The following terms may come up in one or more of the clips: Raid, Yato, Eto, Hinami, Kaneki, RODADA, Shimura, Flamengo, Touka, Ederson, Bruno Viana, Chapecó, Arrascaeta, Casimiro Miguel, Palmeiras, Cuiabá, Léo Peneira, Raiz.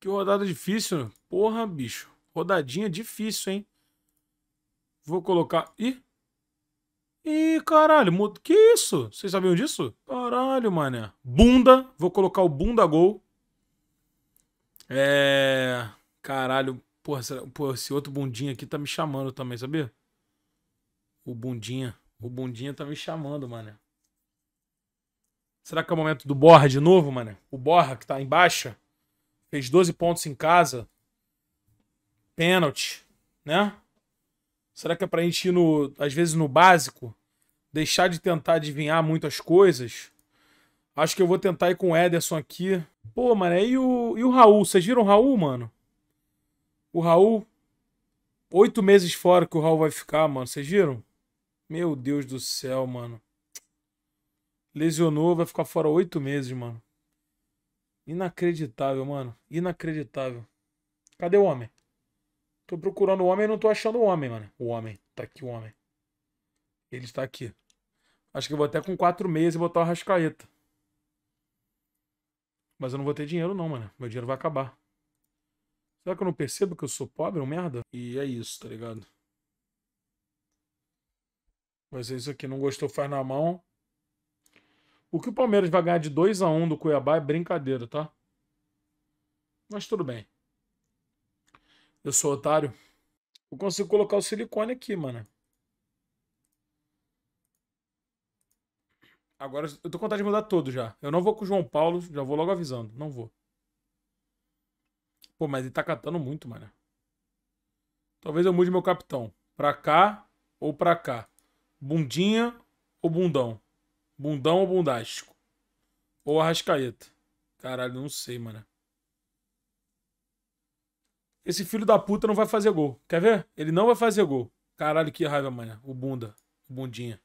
Que rodada difícil. Porra, bicho. Rodadinha difícil, hein? Vou colocar... Ih! Ih, caralho. Que isso? Vocês sabiam disso? Caralho, mané. Bunda. Vou colocar o bunda gol. É... Caralho. Porra, porra, esse outro bundinha aqui tá me chamando também, sabia? O bundinha. O bundinha tá me chamando, mané. Será que é o momento do Borra de novo, mané? O Borra que tá embaixo. Fez 12 pontos em casa. Pênalti, né? Será que é pra gente ir, no, às vezes, no básico? Deixar de tentar adivinhar muitas coisas? Acho que eu vou tentar ir com o Ederson aqui. Pô, mano, e o Raul? Vocês viram o Raul, mano? O Raul, 8 meses fora que o Raul vai ficar, mano. Vocês viram? Meu Deus do céu, mano. Lesionou, vai ficar fora 8 meses, mano. Inacreditável, mano. Inacreditável. Cadê o homem? Tô procurando o homem e não tô achando o homem, mano. O homem. Tá aqui o homem. Ele está aqui. Acho que eu vou até com 4 meses e botar o Arrascaeta. Mas eu não vou ter dinheiro não, mano. Meu dinheiro vai acabar. Será que eu não percebo que eu sou pobre, um merda? E é isso, tá ligado? Vai ser isso aqui. Não gostou, faz na mão. O que o Palmeiras vai ganhar de 2-1 do Cuiabá é brincadeira, tá? Mas tudo bem. Eu sou otário. Eu consigo colocar o silicone aqui, mano. Agora eu tô com vontade de mudar todo já. Eu não vou com o João Paulo, já vou logo avisando. Não vou. Pô, mas ele tá catando muito, mano. Talvez eu mude meu capitão. Pra cá ou pra cá. Bundinha ou bundão. Bundão ou bundástico? Ou Arrascaeta? Caralho, não sei, mano. Esse filho da puta não vai fazer gol. Quer ver? Ele não vai fazer gol. Caralho, que raiva, mano. O bunda. O bundinha.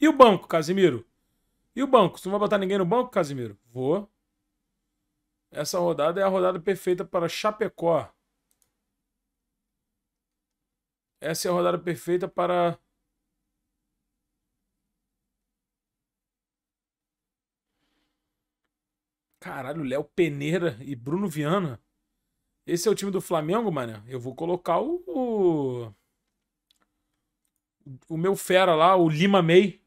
E o banco, Casimiro? E o banco? Você não vai botar ninguém no banco, Casimiro? Vou. Essa rodada é a rodada perfeita para Chapecó. Essa é a rodada perfeita para... Caralho, Léo Peneira e Bruno Viana. Esse é o time do Flamengo, mano. Eu vou colocar o meu fera lá, o Lima May.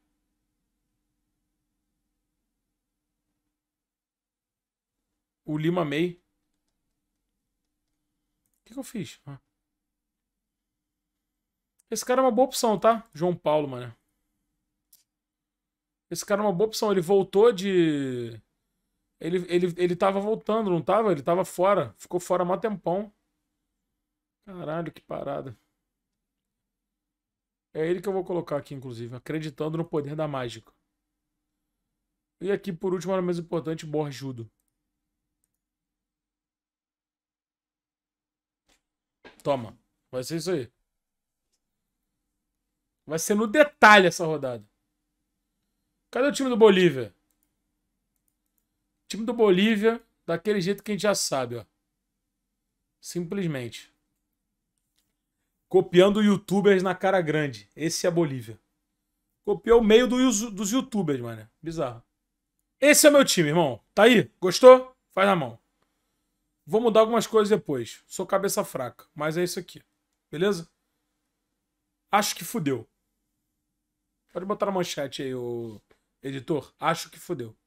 O Lima May. O que eu fiz? Ah. Esse cara é uma boa opção, tá? João Paulo, mano. Esse cara é uma boa opção. Ele voltou de... Ele tava voltando, não tava? Ele tava fora. Ficou fora há mó tempão. Caralho, que parada. É ele que eu vou colocar aqui, inclusive. Acreditando no poder da mágica. E aqui, por último, era o mais importante, Borjudo. Toma. Vai ser isso aí. Vai ser no detalhe essa rodada. Cadê o time do Bolívia? Time do Bolívia, daquele jeito que a gente já sabe, ó. Simplesmente. Copiando youtubers na cara grande. Esse é a Bolívia. Copiou o meio dos youtubers, mano. Bizarro. Esse é o meu time, irmão. Tá aí? Gostou? Faz na mão. Vou mudar algumas coisas depois. Sou cabeça fraca, mas é isso aqui. Beleza? Acho que fudeu. Pode botar na manchete aí, o editor. Acho que fudeu.